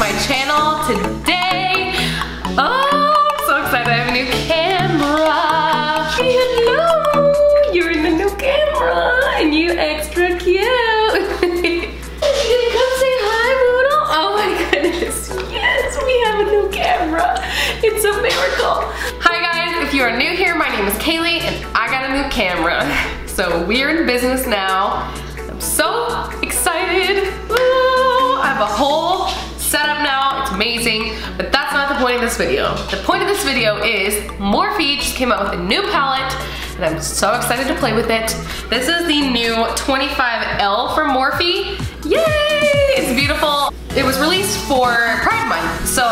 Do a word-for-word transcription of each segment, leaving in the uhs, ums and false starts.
my channel today. Oh, I'm so excited. I have a new camera. Hey, hello. You're in the new camera and you extra cute. Come say hi, Moodle. Oh my goodness. Yes, we have a new camera. It's a miracle. Hi guys, if you are new here, my name is Kaylee and I got a new camera. So we're in business now. I'm so excited. Woo! I have a whole setup now. It's amazing. But that's not the point of this video. The point of this video is Morphe just came out with a new palette and I'm so excited to play with it. This is the new twenty-five L from Morphe. Yay! It's beautiful. It was released for Pride Month. So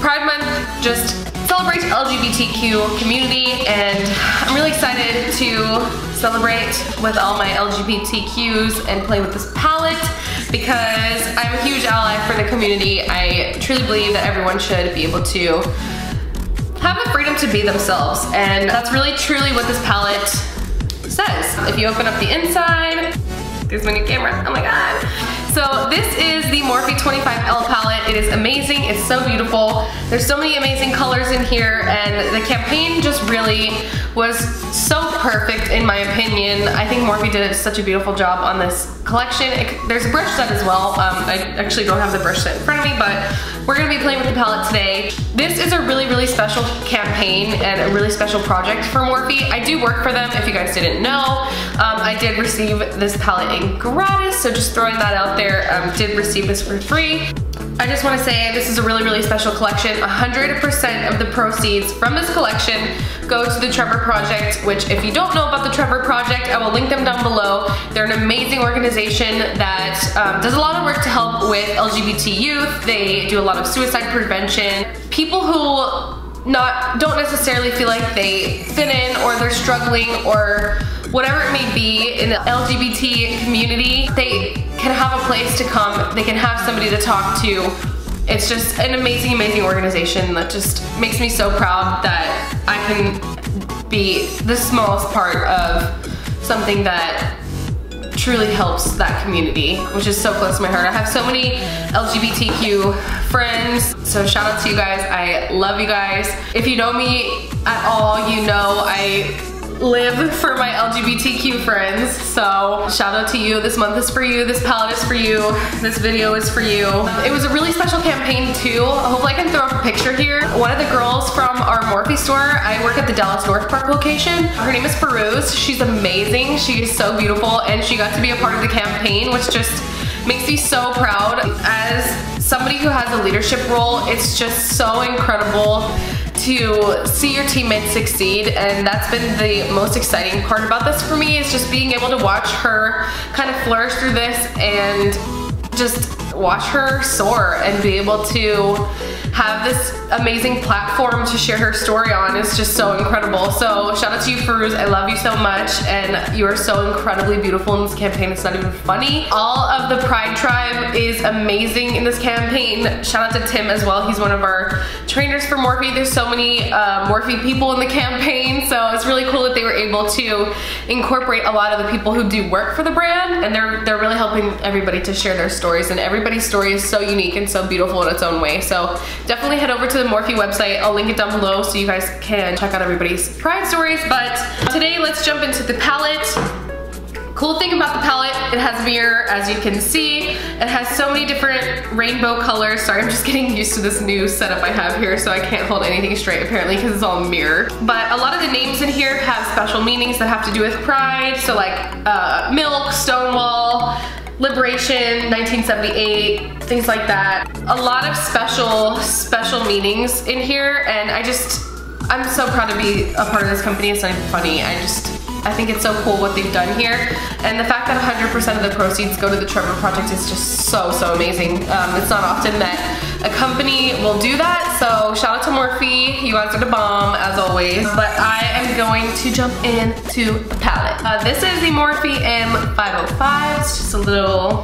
Pride Month just celebrates L G B T Q community, and I'm really excited to celebrate with all my L G B T Qs and play with this palette because I'm a huge ally for the community. I truly believe that everyone should be able to have the freedom to be themselves, and that's really truly what this palette says. If you open up the inside, there's my new camera, oh my god. So this is the Morphe twenty-five L palette. It is amazing, it's so beautiful. There's so many amazing colors in here, and the campaign just really was so perfect in my opinion. I think Morphe did such a beautiful job on this collection. It, there's a brush set as well. Um, I actually don't have the brush set in front of me, but we're gonna be playing with the palette today. This is a really, really special campaign and a really special project for Morphe. I do work for them, if you guys didn't know. Um, I did receive this palette in gratis, so just throwing that out there. Um, did receive this for free. I just want to say this is a really, really special collection. one hundred percent of the proceeds from this collection go to the Trevor Project, which if you don't know about the Trevor Project, I will link them down below. They're an amazing organization that um, does a lot of work to help with L G B T youth. They do a lot of suicide prevention. People who not don't necessarily feel like they fit in, or they're struggling, or whatever it may be in the L G B T community, they can have a place to come, they can have somebody to talk to. It's just an amazing, amazing organization that just makes me so proud that I can be the smallest part of something that truly helps that community, which is so close to my heart. I have so many L G B T Q friends, so shout out to you guys. I love you guys. If you know me at all, you know I live for my L G B T Q friends, so shout out to you. This month is for you, this palette is for you, this video is for you. It was a really special campaign too. Hopefully I can throw up a picture here. One of the girls from our Morphe store, I work at the Dallas North Park location. Her name is Peruse. She's amazing, she is so beautiful, and she got to be a part of the campaign, which just makes me so proud. As somebody who has a leadership role, it's just so incredible to see your teammates succeed, and that's been the most exciting part about this for me, is just being able to watch her kind of flourish through this and just watch her soar and be able to have this amazing platform to share her story on. It's just so incredible. So shout out to you, Peruse. I love you so much, and you are so incredibly beautiful in this campaign. It's not even funny. All of the Pride Tribe is amazing in this campaign. Shout out to Tim as well. He's one of our trainers for Morphe. There's so many uh, Morphe people in the campaign, so it's really cool that they were able to incorporate a lot of the people who do work for the brand, and they're, they're really helping everybody to share their stories, and everybody's story is so unique and so beautiful in its own way. So definitely head over to the Morphe website. I'll link it down below so you guys can check out everybody's Pride stories. But today, let's jump into the palette. Cool thing about the palette, it has mirror, as you can see. It has so many different rainbow colors. Sorry, I'm just getting used to this new setup I have here, so I can't hold anything straight apparently because it's all mirror. But a lot of the names in here have special meanings that have to do with pride. So like uh, milk, Stonewall, Liberation, nineteen seventy-eight, things like that. A lot of special, special meanings in here, and I just, I'm so proud to be a part of this company. It's not even funny. I just, I think it's so cool what they've done here, and the fact that one hundred percent of the proceeds go to the Trevor Project is just so, so amazing. Um, it's not often that a company will do that, so shout out to Morphe. You guys are the bomb, as always. But I am going to jump into the palette. Uh, this is the Morphe M five oh five. It's just a little,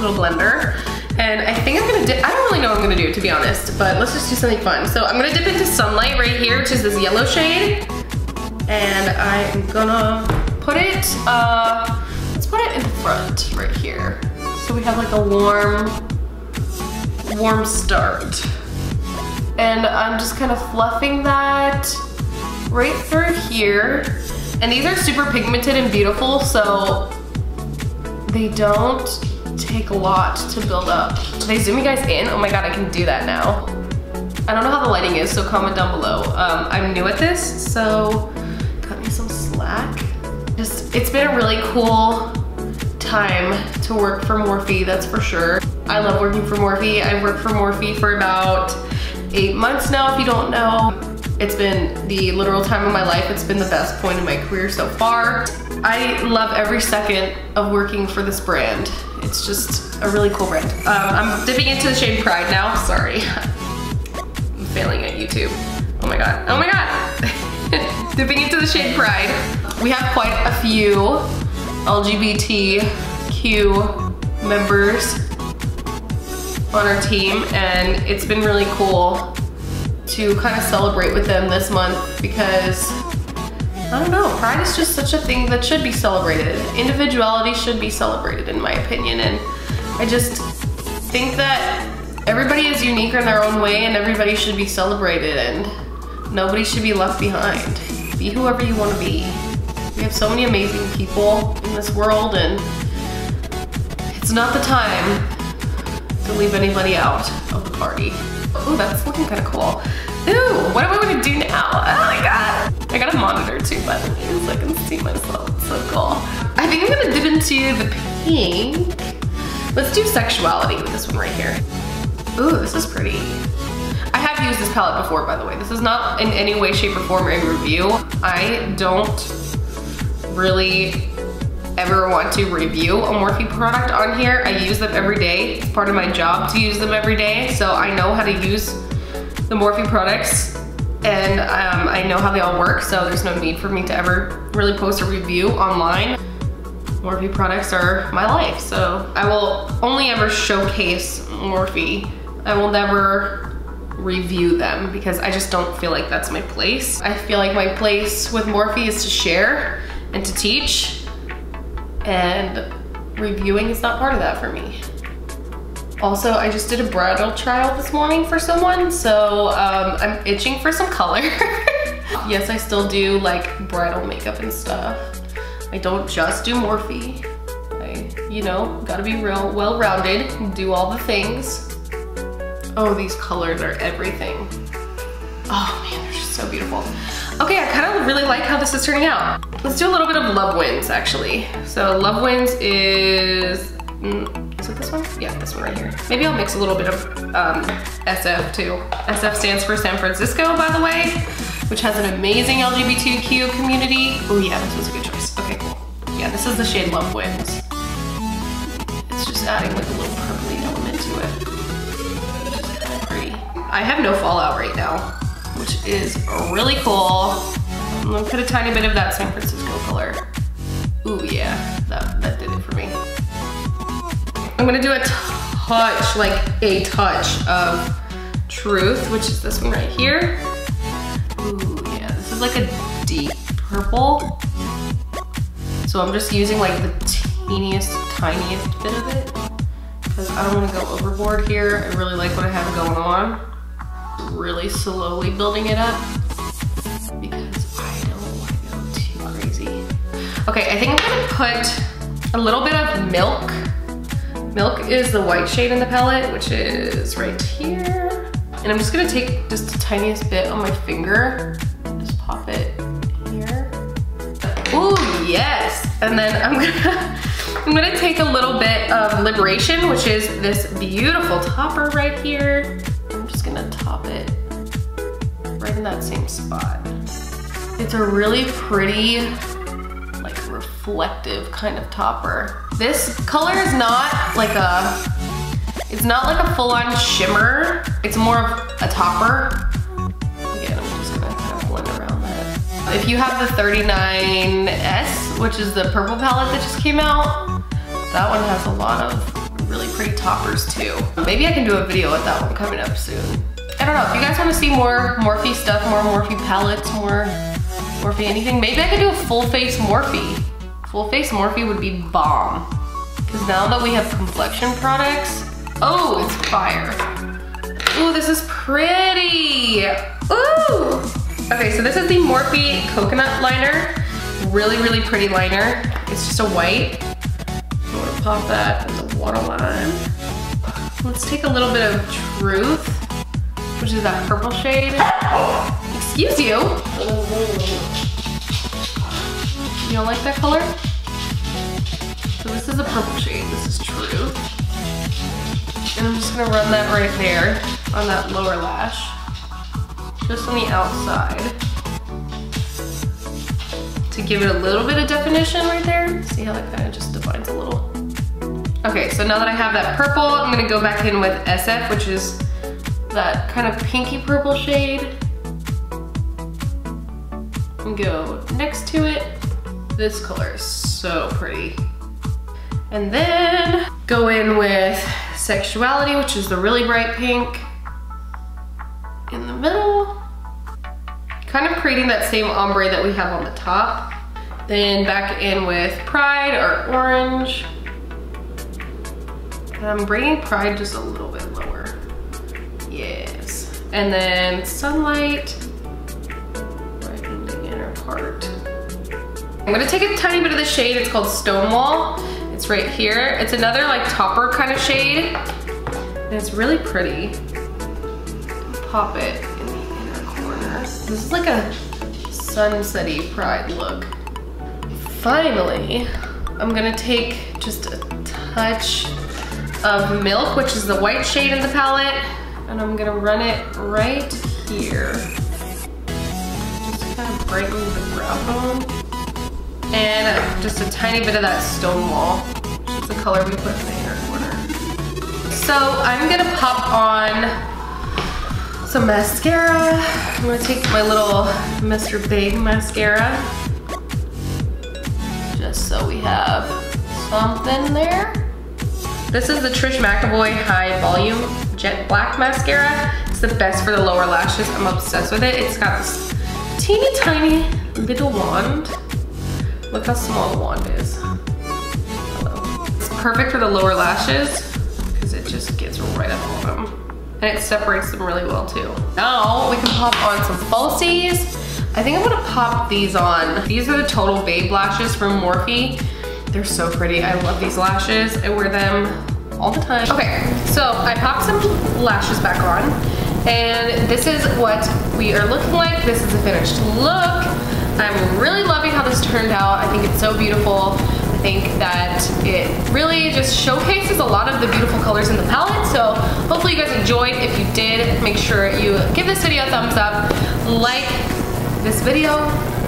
little blender. And I think I'm gonna dip, I don't really know what I'm gonna do, to be honest, but let's just do something fun. So I'm gonna dip into Sunlight right here, which is this yellow shade. And I'm gonna put it, uh, let's put it in front right here. So we have like a warm, warm start. And I'm just kind of fluffing that right through here. And these are super pigmented and beautiful, so they don't take a lot to build up. Should I zoom you guys in? Oh my God, I can do that now. I don't know how the lighting is, so comment down below. Um, I'm new at this, so cut me some slack. Just, it's been a really cool time to work for Morphe, that's for sure. I love working for Morphe. I've worked for Morphe for about eight months now, if you don't know. It's been the literal time of my life. It's been the best point in my career so far. I love every second of working for this brand. It's just a really cool brand. Um, I'm dipping into the shade Pride now, sorry. I'm failing at YouTube. Oh my God, oh my God. Dipping into the shade Pride. We have quite a few L G B T Q members on our team, and it's been really cool to kind of celebrate with them this month because, I don't know, pride is just such a thing that should be celebrated. Individuality should be celebrated, in my opinion, and I just think that everybody is unique in their own way and everybody should be celebrated and nobody should be left behind. Be whoever you want to be. We have so many amazing people in this world and it's not the time to leave anybody out of the party. Ooh, that's looking kind of cool. Ooh, what am I gonna do now? Oh my God. I got a monitor too, by the way, so I can see myself. It's so cool. I think I'm gonna dip into the pink. Let's do sexuality with this one right here. Ooh, this is pretty. I have used this palette before, by the way. This is not in any way, shape, or form a review. I don't really ever want to review a Morphe product on here. I use them every day. It's part of my job to use them every day, so I know how to use the Morphe products and um, I know how they all work, so there's no need for me to ever really post a review online. Morphe products are my life, so I will only ever showcase Morphe. I will never review them because I just don't feel like that's my place. I feel like my place with Morphe is to share and to teach, and reviewing is not part of that for me. Also, I just did a bridal trial this morning for someone, so um, I'm itching for some color. Yes, I still do like bridal makeup and stuff. I don't just do Morphe. I, you know, gotta be real well-rounded and do all the things. Oh, these colors are everything. Oh man, they're just so beautiful. Okay, I kind of really like how this is turning out. Let's do a little bit of Love Wins, actually. So Love Wins is, mm, is it this one? Yeah, this one right here. Maybe I'll mix a little bit of um, S F too. S F stands for San Francisco, by the way, which has an amazing L G B T Q community. Oh yeah, this was a good choice. Okay, cool. Yeah, this is the shade Love Wins. It's just adding like a little purpley element to it. It's kind of pretty. I have no fallout right now, which is really cool. I'm gonna put a tiny bit of that San Francisco color. Ooh yeah, that, that did it for me. I'm gonna do a touch, like a touch of Truth, which is this one right here. Ooh yeah, this is like a deep purple. So I'm just using like the teeniest, tiniest bit of it because I don't wanna go overboard here. I really like what I have going on. Really slowly building it up because I don't want to go too crazy. Okay, I think I'm gonna put a little bit of Milk. Milk is the white shade in the palette, which is right here. And I'm just gonna take just the tiniest bit on my finger. Just pop it here. Ooh, yes! And then I'm gonna, I'm gonna take a little bit of Liberation, which is this beautiful topper right here. Gonna top it right in that same spot. It's a really pretty, like reflective kind of topper. This color is not like a, it's not like a full-on shimmer. It's more of a topper. Again, I'm just gonna kind of blend around that. If you have the thirty-nine S, which is the purple palette that just came out, that one has a lot of really pretty toppers too. Maybe I can do a video with that one coming up soon. I don't know, if you guys wanna see more Morphe stuff, more Morphe palettes, more Morphe anything, maybe I could do a full face Morphe. Full face Morphe would be bomb. Cause now that we have complexion products, oh, it's fire. Ooh, this is pretty. Ooh. Okay, so this is the Morphe Coconut Liner. Really, really pretty liner. It's just a white. I'm gonna pop that in the waterline. Let's take a little bit of Truth, which is that purple shade. Excuse you. You don't like that color? So this is a purple shade. This is Truth. And I'm just gonna run that right there on that lower lash. Just on the outside. To give it a little bit of definition right there. See how that kind of just defines a little. Okay, so now that I have that purple, I'm gonna go back in with S F, which is that kind of pinky purple shade. And go next to it. This color is so pretty. And then go in with Sexuality, which is the really bright pink. In the middle. Kind of creating that same ombre that we have on the top. Then back in with Pride or Orange. And I'm bringing Pride just a little bit lower. Yes. And then Sunlight. Right in the inner part. I'm gonna take a tiny bit of the shade. It's called Stonewall. It's right here. It's another like topper kind of shade. And it's really pretty. Pop it in the inner corner. This is like a sunset-y Pride look. Finally, I'm gonna take just a touch of Milk, which is the white shade in the palette, and I'm gonna run it right here. Just to kind of brighten the brow bone. And just a tiny bit of that Stonewall, which is the color we put in the inner corner. So I'm gonna pop on some mascara. I'm gonna take my little Mister Big mascara. Just so we have something there. This is the Trish McAvoy High Volume Jet Black Mascara. It's the best for the lower lashes. I'm obsessed with it. It's got this teeny tiny little wand. Look how small the wand is. Hello. It's perfect for the lower lashes because it just gets right up on them. And it separates them really well too. Now we can pop on some falsies. I think I'm gonna pop these on. These are the Total Babe Lashes from Morphe. They're so pretty, I love these lashes. I wear them all the time. Okay, so I popped some lashes back on and this is what we are looking like. This is the finished look. I'm really loving how this turned out. I think it's so beautiful. I think that it really just showcases a lot of the beautiful colors in the palette, so hopefully you guys enjoyed. If you did, make sure you give this video a thumbs up, like this video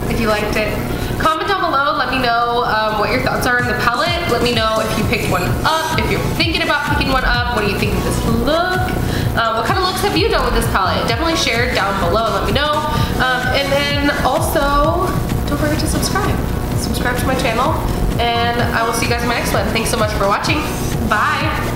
if you liked it, comment down below, let me know um, what your thoughts are on the palette, let me know if you picked one up, if you're thinking about picking one up, what do you think of this look, um, what kind of looks have you done with this palette, definitely share it down below and let me know, um, and then also don't forget to subscribe, subscribe to my channel. And I will see you guys in my next one. Thanks so much for watching. Bye.